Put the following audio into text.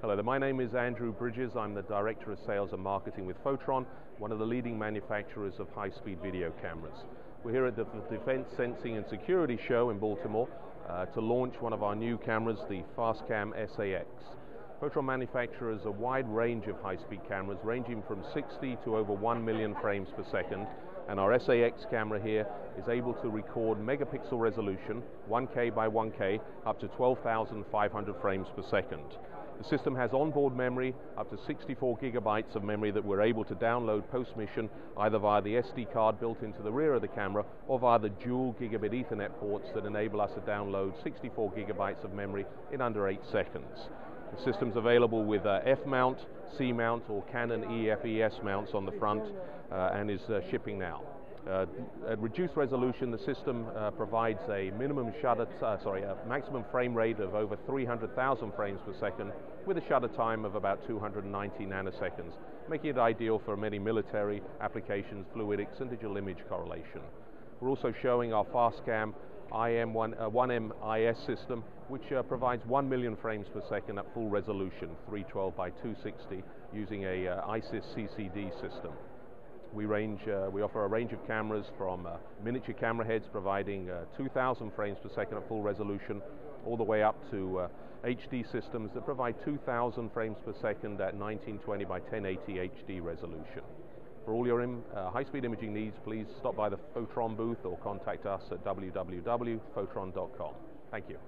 Hello, my name is Andrew Bridges. I'm the Director of Sales and Marketing with Photron, one of the leading manufacturers of high-speed video cameras. We're here at the Defense Sensing and Security Show in Baltimore to launch one of our new cameras, the FASTCAM SA-X. Photron manufactures a wide range of high-speed cameras, ranging from 60 to over 1 million frames per second, and our SA-X camera here is able to record megapixel resolution, 1K by 1K, up to 12,500 frames per second. The system has onboard memory, up to 64 gigabytes of memory that we're able to download post-mission, either via the SD card built into the rear of the camera or via the dual gigabit Ethernet ports that enable us to download 64 gigabytes of memory in under 8 seconds. The system's available with F-mount, C-mount or Canon EF-ES mounts on the front and is shipping now. At reduced resolution, the system provides a maximum frame rate of over 300,000 frames per second with a shutter time of about 290 nanoseconds, making it ideal for many military applications, fluidics and digital image correlation. We're also showing our FastCam IM1 1M IS system, which provides 1 million frames per second at full resolution, 312 by 260, using a ISIS CCD system. We offer a range of cameras from miniature camera heads providing 2,000 frames per second at full resolution, all the way up to HD systems that provide 2,000 frames per second at 1920 by 1080 HD resolution. For all your high-speed imaging needs, please stop by the Photron booth or contact us at www.photron.com. Thank you.